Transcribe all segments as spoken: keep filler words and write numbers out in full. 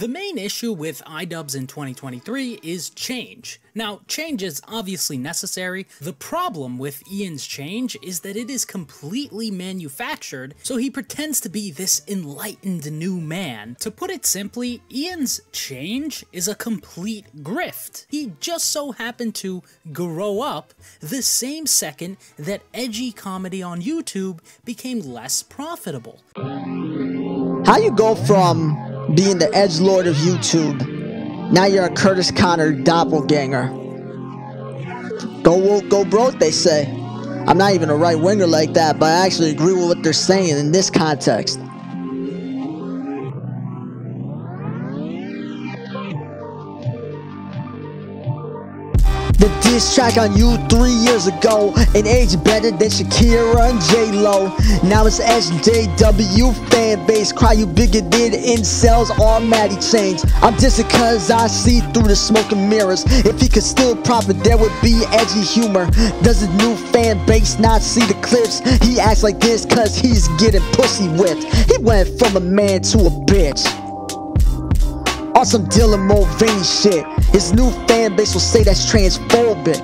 The main issue with iDubbbz in twenty twenty-three is change. Now, change is obviously necessary. The problem with Ian's change is that it is completely manufactured, so he pretends to be this enlightened new man. To put it simply, Ian's change is a complete grift. He just so happened to grow up the same second that edgy comedy on YouTube became less profitable. How you go from being the edgelord of YouTube, now you're a Curtis Connor doppelganger. Go woke, go broke, they say. I'm not even a right winger like that, but I actually agree with what they're saying in this context. The diss track on you three years ago, and aged better than Shakira and J Lo. Now it's S J W fan base, cry you bigoted incels, all mad he changed. I'm dissing cause I see through the smoke and mirrors. If he could still profit, there would be edgy humor. Does his new fan base not see the clips? He acts like this cause he's getting pussy whipped. He went from a man to a bitch. On some Dylan Mulvaney shit, his new fan base will say that's transphobic.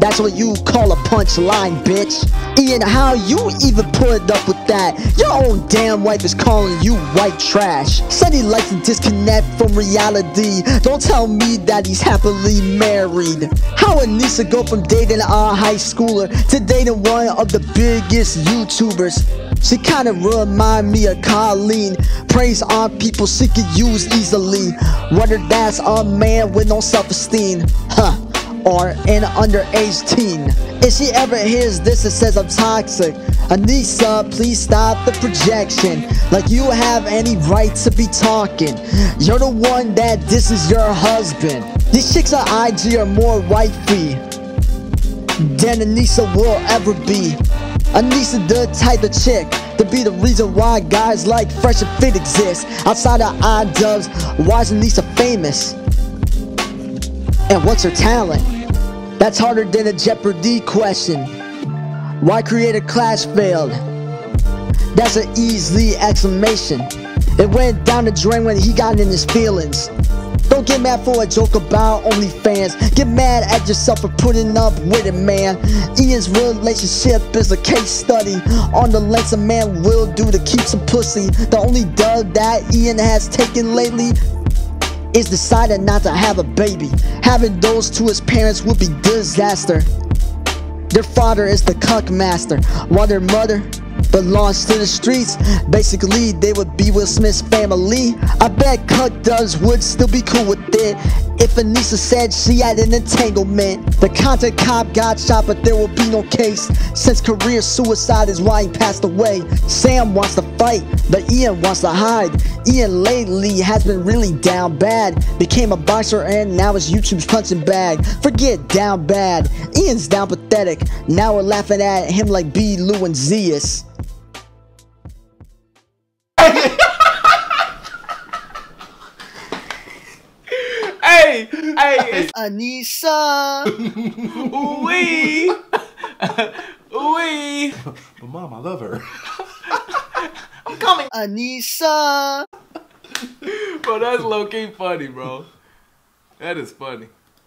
That's what you call a punchline, bitch. Ian, how you even put up with that? Your own damn wife is calling you white trash. Said he likes to disconnect from reality. Don't tell me that he's happily married. How Anisa go from dating a high schooler to dating one of the biggest YouTubers? She kinda remind me of Colleen Praise on people she could use easily. Whether that's a man with no self-esteem, huh, or an underage teen. If she ever hears this and says I'm toxic, Anisa, please stop the projection. Like you have any right to be talking. You're the one that disses your husband. These chicks on I G are more wifey than Anisa will ever be. Anisa the type of chick to be the reason why guys like Fresh and Fit exist. Outside of iDubbbz, why is Anisa famous? And what's her talent? That's harder than a Jeopardy question. Why Creator Clash failed? That's an easy exclamation. It went down the drain when he got in his feelings. Don't get mad for a joke about OnlyFans. Get mad at yourself for putting up with it, man. Ian's relationship is a case study on the lengths a man will do to keep some pussy. The only dub that Ian has taken lately is deciding not to have a baby. Having those to his parents would be disaster. Their father is the cuck master, while their mother belongs to the streets. Basically, they would be Will Smith's family. I bet cuck does would still be cool with it if Anisa said she had an entanglement. The content cop got shot, but there will be no case since career suicide is why he passed away. Sam wants to fight, but Ian wants to hide. Ian lately has been really down bad. Became a boxer and now is YouTube's punching bag. Forget down bad. Ian's down pathetic. Now we're laughing at him like B. Lou and Zeus. Hey, hey, Anisa. Wee, wee. But mom, I love her. I'm coming, Anisa. Bro, that's low key funny, bro. That is funny.